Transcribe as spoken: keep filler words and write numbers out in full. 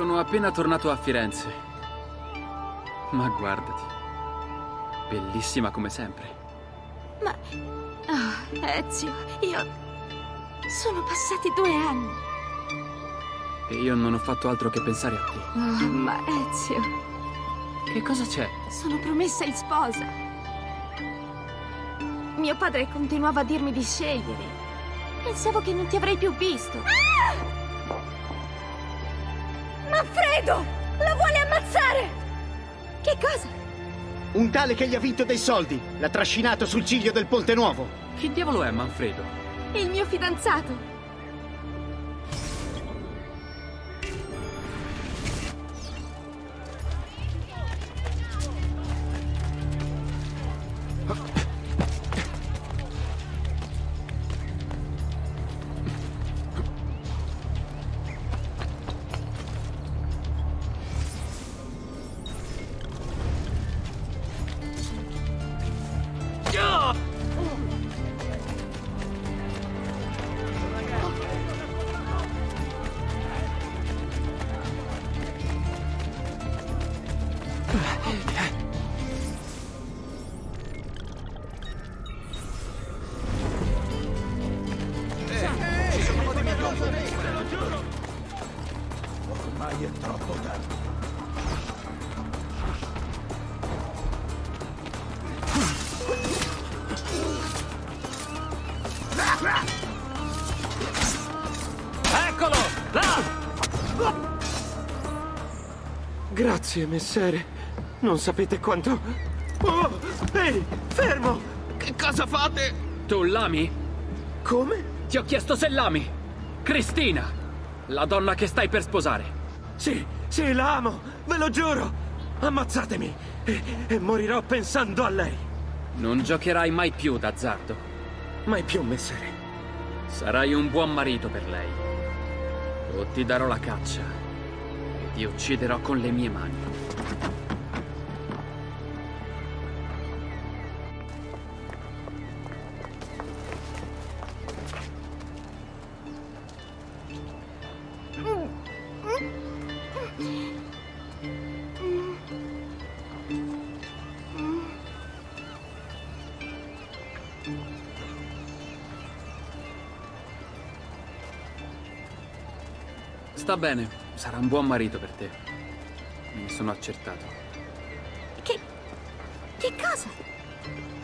Sono appena tornato a Firenze. Ma guardati, bellissima come sempre. Ma... Oh, Ezio, io... sono passati due anni. E io non ho fatto altro che pensare a te. Oh, ma Ezio... Che cosa c'è? Sono promessa in sposa. Mio padre continuava a dirmi di scegliere. Pensavo che non ti avrei più visto. Ah! Manfredo! La vuole ammazzare! Che cosa? Un tale che gli ha vinto dei soldi. L'ha trascinato sul ciglio del Ponte Nuovo. Chi diavolo è Manfredo? Il mio fidanzato. Ormai è troppo tardi. Eccolo! Là! Grazie, messere. Non sapete quanto... Oh! Ehi! Fermo! Che cosa fate? Tu l'ami? Come? Ti ho chiesto se l'ami! Cristina! La donna che stai per sposare. Sì, sì, la amo, ve lo giuro. Ammazzatemi e, e morirò pensando a lei. Non giocherai mai più d'azzardo. Mai più, messere. Sarai un buon marito per lei. O ti darò la caccia e ti ucciderò con le mie mani. Sta bene, sarà un buon marito per te. Me ne sono accertato. Che... che cosa?